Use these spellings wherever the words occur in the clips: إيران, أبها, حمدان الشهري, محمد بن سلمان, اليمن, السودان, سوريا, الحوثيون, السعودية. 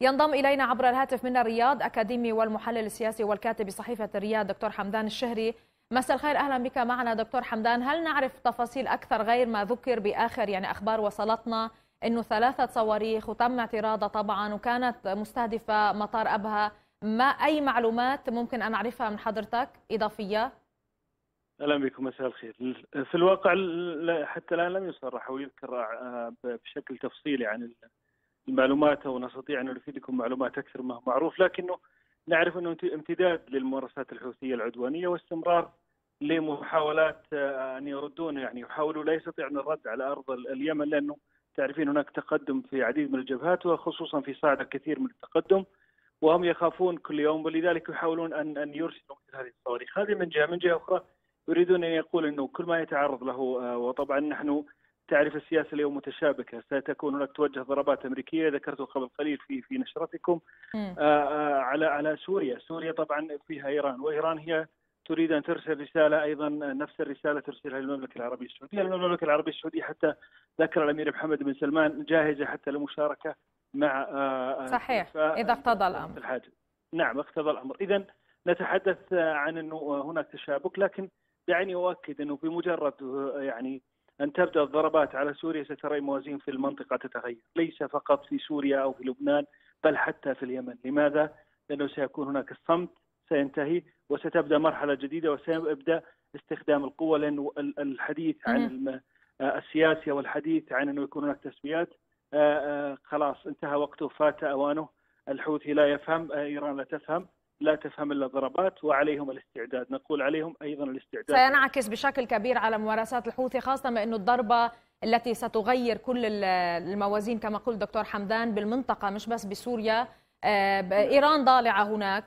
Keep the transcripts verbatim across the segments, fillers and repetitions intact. ينضم إلينا عبر الهاتف من الرياض أكاديمي والمحلل السياسي والكاتب بصحيفة الرياض دكتور حمدان الشهري. مساء الخير، أهلا بك معنا دكتور حمدان. هل نعرف تفاصيل أكثر غير ما ذكر بآخر يعني أخبار وصلتنا أنه ثلاثة صواريخ وتم اعتراضها طبعا وكانت مستهدفة مطار أبها؟ ما أي معلومات ممكن أن أعرفها من حضرتك إضافية؟ أهلا بكم، مساء الخير. في الواقع حتى الآن لم يصرح ويذكر بشكل تفصيلي عن المعلومات أو نستطيع أن نفيدكم معلومات أكثر ما هو معروف، لكنه نعرف أنه امتداد للممارسات الحوثية العدوانية واستمرار لمحاولات أن يردون، يعني يحاولوا لا يستطيعون الرد على أرض اليمن، لأنه تعرفين هناك تقدم في عديد من الجبهات وخصوصا في صاعدة كثير من التقدم، وهم يخافون كل يوم ولذلك يحاولون أن أن يرسلوا مثل هذه الصواريخ. هذه من جهة، من جهة أخرى يريدون أن يقول أنه كل ما يتعرض له، وطبعا نحن تعرف السياسة اليوم متشابكة، ستكون هناك توجه ضربات أمريكية ذكرته قبل قليل في في نشرتكم على على سوريا. سوريا طبعا فيها إيران، وإيران هي تريد أن ترسل رسالة أيضا نفس الرسالة ترسلها للمملكة العربية السعودية. المملكة العربية السعودية حتى ذكر الأمير محمد بن سلمان جاهزة حتى للمشاركة مع صحيح إذا اقتضى الأمر الحاجة. نعم اقتضى الأمر. إذا نتحدث عن أنه هناك تشابك، لكن دعني أؤكد أنه بمجرد يعني أن تبدأ الضربات على سوريا سترى موازين في المنطقة تتغير، ليس فقط في سوريا أو في لبنان بل حتى في اليمن. لماذا؟ لأنه سيكون هناك الصمت سينتهي وستبدأ مرحلة جديدة وسيبدأ استخدام القوة، لأنه الحديث عن السياسة والحديث عن أنه يكون هناك تسويات خلاص انتهى وقته، فات أوانه. الحوثي لا يفهم، إيران لا تفهم، لا تفهم إلا ضربات، وعليهم الاستعداد. نقول عليهم أيضا الاستعداد. سينعكس بشكل كبير على ممارسات الحوثي، خاصة أنه الضربة التي ستغير كل الموازين كما قلت دكتور حمدان بالمنطقة، مش بس بسوريا. إيران ضالعة هناك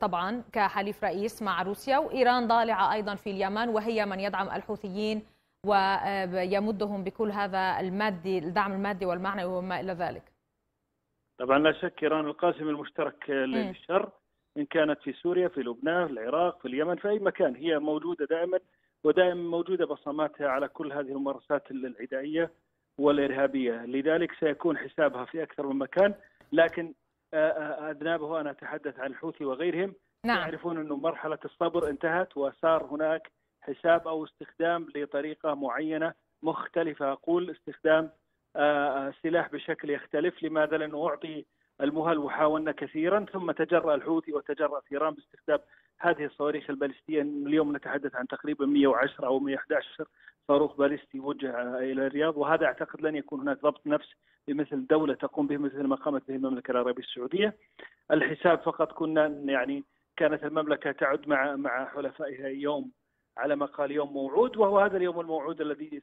طبعا كحليف رئيس مع روسيا، وإيران ضالعة أيضا في اليمن، وهي من يدعم الحوثيين ويمدهم بكل هذا المادي، الدعم المادي والمعنوي وما إلى ذلك. طبعا لا شك إيران القاسم المشترك للشر، إن كانت في سوريا، في لبنان، في العراق، في اليمن، في أي مكان هي موجودة دائما، ودائما موجودة بصماتها على كل هذه الممارسات العدائية والإرهابية. لذلك سيكون حسابها في أكثر من مكان، لكن أذنابه، أنا أتحدث عن الحوثي وغيرهم، نعم، يعرفون أنه مرحلة الصبر انتهت وصار هناك حساب أو استخدام لطريقة معينة مختلفة. أقول استخدام سلاح بشكل يختلف. لماذا؟ لأنه أعطي المهل وحاولنا كثيرا، ثم تجرأ الحوثي وتجرأت إيران باستخدام هذه الصواريخ البالستية. اليوم نتحدث عن تقريبا مئة وعشرة أو مئة وأحد عشر صاروخ باليستي وجه إلى الرياض، وهذا أعتقد لن يكون هناك ضبط نفس بمثل دولة تقوم به مثل ما قامت به المملكة العربية السعودية. الحساب فقط كنا يعني كانت المملكة تعد مع مع حلفائها يوم على ما قال يوم موعود، وهو هذا اليوم الموعود الذي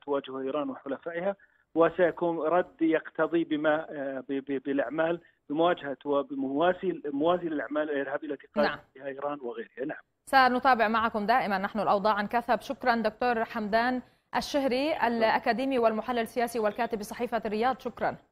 ستواجهه إيران وحلفائها، وسيكون رد يقتضي بما بالاعمال بمواجهه وبمواسي موازي للاعمال الارهابيه التي قامت بها ايران وغيرها. نعم، سنتابع معكم دائما نحن الاوضاع عن كثب. شكرا دكتور حمدان الشهري الاكاديمي والمحلل السياسي والكاتب بصحيفه الرياض، شكرا.